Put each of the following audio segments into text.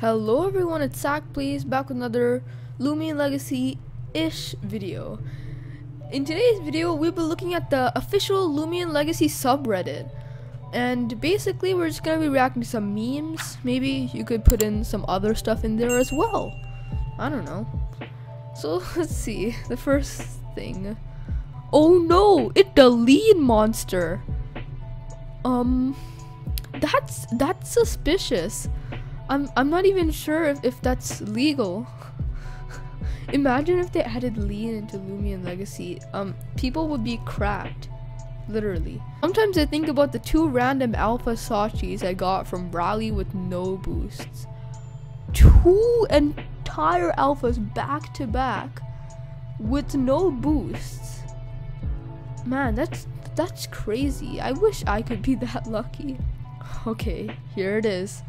Hello everyone, it's SakPlays back with another Loomian Legacy-ish video. In today's video, we'll be looking at the official Loomian Legacy subreddit. And basically, we're just gonna be reacting to some memes. Maybe you could put in some other stuff in there as well. I don't know. So, let's see. The first thing. Oh no! It's the lead monster! That's suspicious. I'm not even sure if that's legal. Imagine if they added lean into Loomian Legacy. People would be cracked, literally. Sometimes I think about the two random alpha Sachis I got from Raleigh with no boosts. Two entire alphas back to back with no boosts. Man, that's crazy. I wish I could be that lucky. Okay, here it is.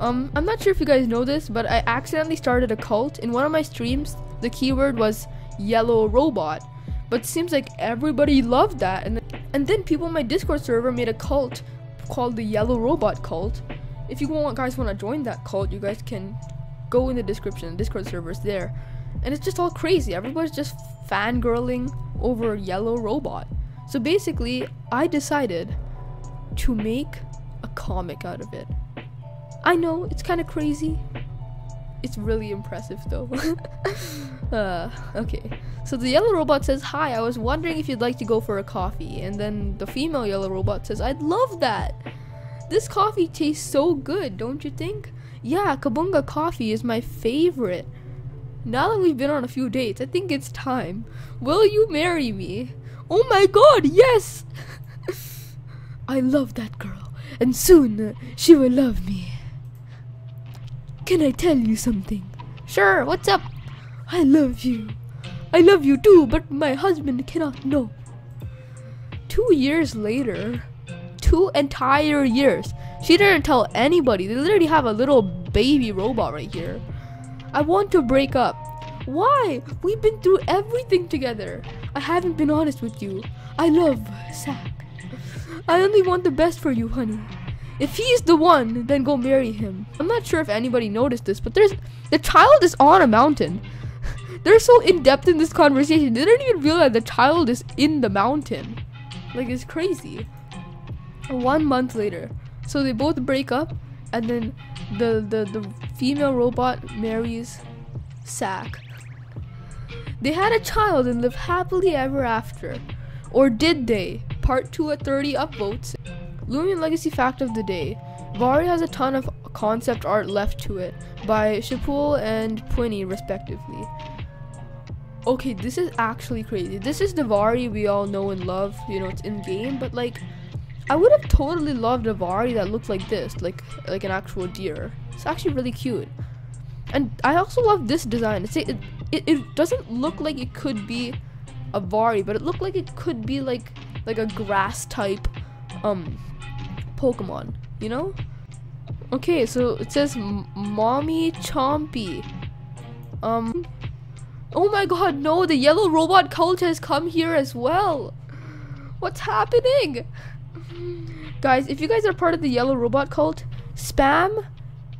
I'm not sure if you guys know this, but I accidentally started a cult. In one of my streams, the keyword was yellow robot, but it seems like everybody loved that, and then people in my Discord server made a cult called the Yellow Robot Cult. If you guys want to join that cult, you guys can go in the description. The Discord server is there, and it's just all crazy. Everybody's just fangirling over Yellow Robot. So basically, I decided to make a comic out of it. I know, it's kind of crazy. It's really impressive though. Okay, so the yellow robot says, "Hi, I was wondering if you'd like to go for a coffee." And then the female yellow robot says, "I'd love that. This coffee tastes so good, don't you think? Yeah, Kabunga coffee is my favorite. Now that we've been on a few dates, I think it's time. Will you marry me? Oh my god, yes! I love that girl, and soon she will love me. Can I tell you something?" "Sure, what's up?" "I love you. I love you too, but my husband cannot know." 2 years later, 2 entire years. She didn't tell anybody. They literally have a little baby robot right here. "I want to break up." "Why? We've been through everything together." "I haven't been honest with you. I love Sak. I only want the best for you, honey. If he's the one, then go marry him." I'm not sure if anybody noticed this, but the child is on a mountain. They're so in depth in this conversation, they don't even realize the child is in the mountain. Like, it's crazy. 1 month later, so they both break up, and then the female robot marries Sak. They had a child and live happily ever after. Or did they? Part 2 at 30 upvotes. Loomian Legacy fact of the day. Vari has a ton of concept art left to it by Shapul and Pwini respectively. Okay, this is actually crazy. This is the Vari we all know and love. You know, it's in game, but like, I would have totally loved a Vari that looked like this, like an actual deer. It's actually really cute, and I also love this design. It doesn't look like it could be a Vari, but it looked like it could be like a grass type Pokemon, you know? Okay, so it says Mommy Chompy. Oh my god, no, the yellow robot cult has come here as well. What's happening? Guys, if you guys are part of the yellow robot cult, spam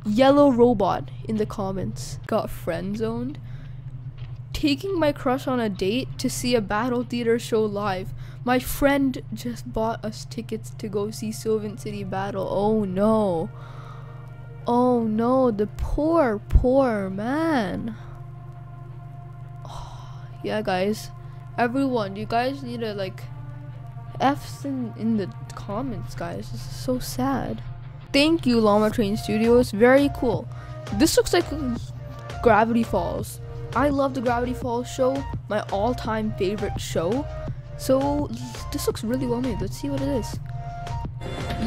yellow robot in the comments. Got friend zoned. Taking my crush on a date to see a battle theater show live. My friend just bought us tickets to go see Sylvan City Battle. Oh no. Oh no, the poor, poor man. Oh, yeah guys, everyone, you guys need to like F's in the comments, guys. This is so sad. Thank you, Llama Train Studios, very cool. This looks like Gravity Falls. I love the Gravity Falls show, my all-time favorite show. So this looks really well made. Let's see what it is.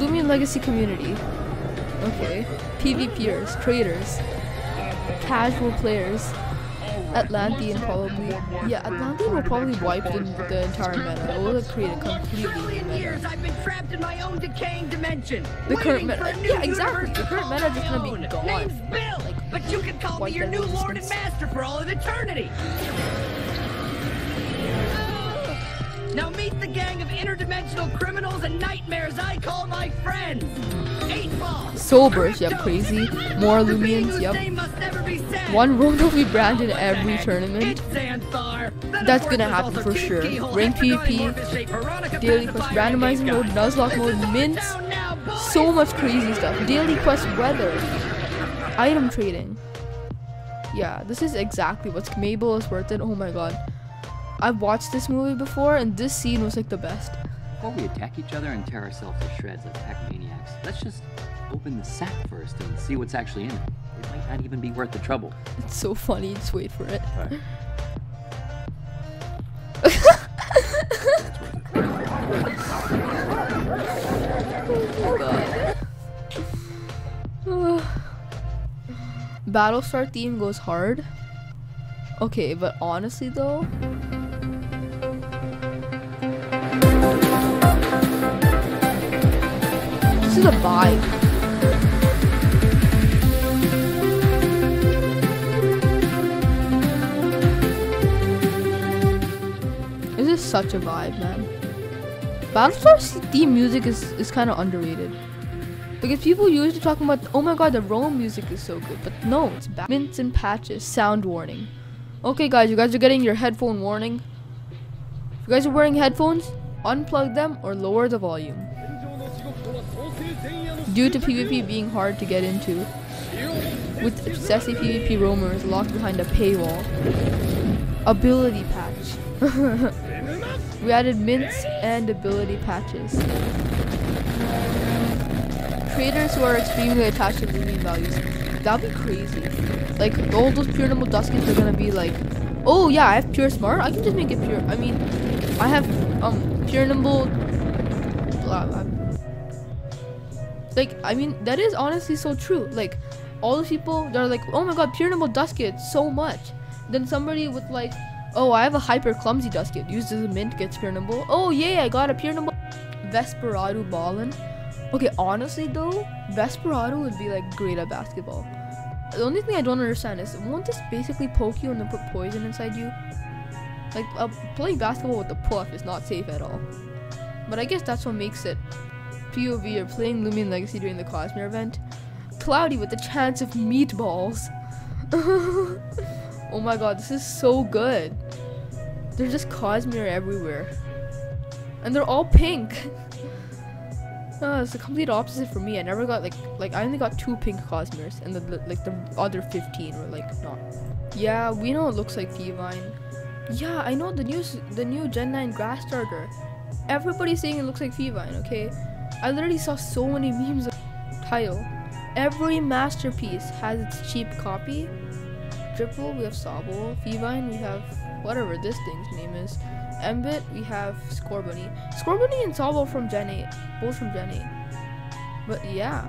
Loomian Legacy community. Okay. PvPers, traders, casual players, Atlantean probably. Yeah, Atlantean will probably wipe the entire meta. It will create a completely new meta. I've been trapped in my own decaying dimension. The current meta. Yeah, exactly. The current meta is gonna be gone. Name's Bill. But you can call me your new lord and master for all of eternity. Now meet the gang of interdimensional criminals and nightmares I call my friends. Eightball, Sobers, yep, crazy. More Loomians, yep. One room will be branded every tournament. That's gonna happen for sure. Ring PvP, daily quest, randomized mode, Nuzlocke mode, mints. So much crazy stuff. Daily quest, weather, item trading. Yeah, this is exactly what's Mabel is worth it. Oh my god. I've watched this movie before and this scene was like the best. Before we attack each other and tear ourselves to shreds like pack maniacs, let's just open the sack first and see what's actually in it. It might not even be worth the trouble. It's so funny, just wait for it. All right. That's worth it. Oh my god. Battlestar theme goes hard. Okay, but honestly though, this is a vibe. This is such a vibe, man. Battlestar's theme music is kind of underrated. Because people usually talking about, oh my god, the Rome music is so good, but no, it's bad. Mints and patches, sound warning. Okay guys, you guys are getting your headphone warning. If you guys are wearing headphones, unplug them or lower the volume. Due to PvP being hard to get into, with obsessive PvP roamers locked behind a paywall. Ability patch. We added mints and ability patches. Creators who are extremely attached to Loomian values. That'd be crazy. Like, all those Pyrnambu Duskids are gonna be like, oh yeah, I have pure smart, I can just make it pure. I mean, I have Pyrnambu blah, blah. Like, I mean, that is honestly so true. Like, all the people that are like, oh my god, Pyrnambu Duskid so much. Then somebody with like, oh, I have a hyper clumsy Duskid, used as a mint, gets Pyrnambu. Oh yeah, I got a Pyrnambu Vesperado ballin'. Okay, honestly though, Vesperado would be like great at basketball. The only thing I don't understand is, won't this basically poke you and then put poison inside you? Like, playing basketball with the puff is not safe at all. But I guess that's what makes it POV or playing Loomian Legacy during the Cosmere event. Cloudy with the chance of meatballs. Oh my god, this is so good. There's just Cosmere everywhere. And they're all pink. It's the complete opposite for me. I never got like I only got 2 pink Cosmeres, and the other 15 were like not. Yeah, we know it looks like Feevine. Yeah, I know the new Gen 9 grass starter. Everybody's saying it looks like Feevine. Okay, I literally saw so many memes of title. Every masterpiece has its cheap copy. Driple, we have Sobble. Feevine, we have whatever this thing's name is. Embit, we have Scorbunny. Scorbunny and Sobble from Gen 8. Both from Gen 8. But yeah.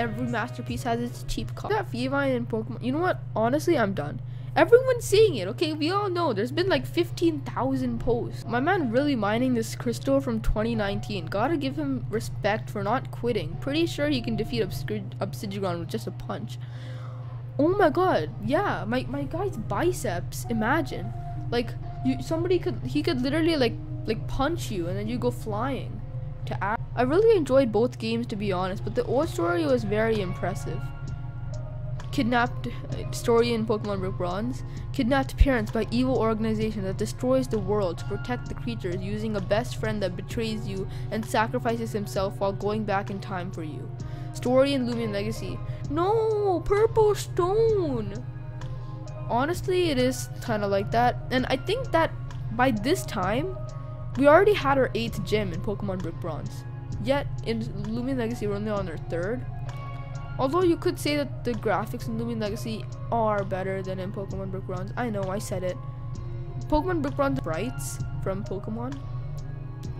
Every masterpiece has its cheap copy. That Feevine and Pokemon. You know what? Honestly, I'm done. Everyone's seeing it, okay? We all know. There's been like 15,000 posts. My man really mining this crystal from 2019. Gotta give him respect for not quitting. Pretty sure he can defeat Obsidigon with just a punch. Oh my god. Yeah. My guy's biceps. Imagine. Like... He could literally like punch you and then you go flying. I really enjoyed both games, to be honest, but the old story was very impressive. Kidnapped story in Pokemon Brick Bronze. Kidnapped parents by evil organization that destroys the world to protect the creatures using a best friend that betrays you and sacrifices himself while going back in time for you. Story in Loomian Legacy. No, purple stone. Honestly, it is kind of like that, and I think that by this time we already had our 8th gym in Pokemon Brick Bronze, yet in Loomian Legacy we're only on our 3rd. Although you could say that the graphics in Loomian Legacy are better than in Pokemon Brick Bronze. I know, I said it. Pokemon Brick Bronze sprites from Pokemon,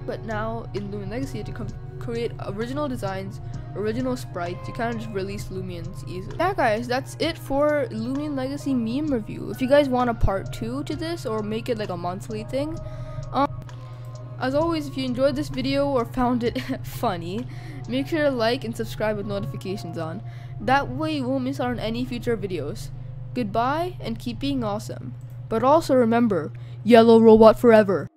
but now in Loomian Legacy to create original designs, original sprites, you kind of just release Loomians easily. Yeah guys, that's it for Loomian Legacy meme review. If you guys want a part 2 to this or make it like a monthly thing, as always, if you enjoyed this video or found it funny, make sure to like and subscribe with notifications on. That way you won't miss out on any future videos. Goodbye and keep being awesome. But also remember, yellow robot forever.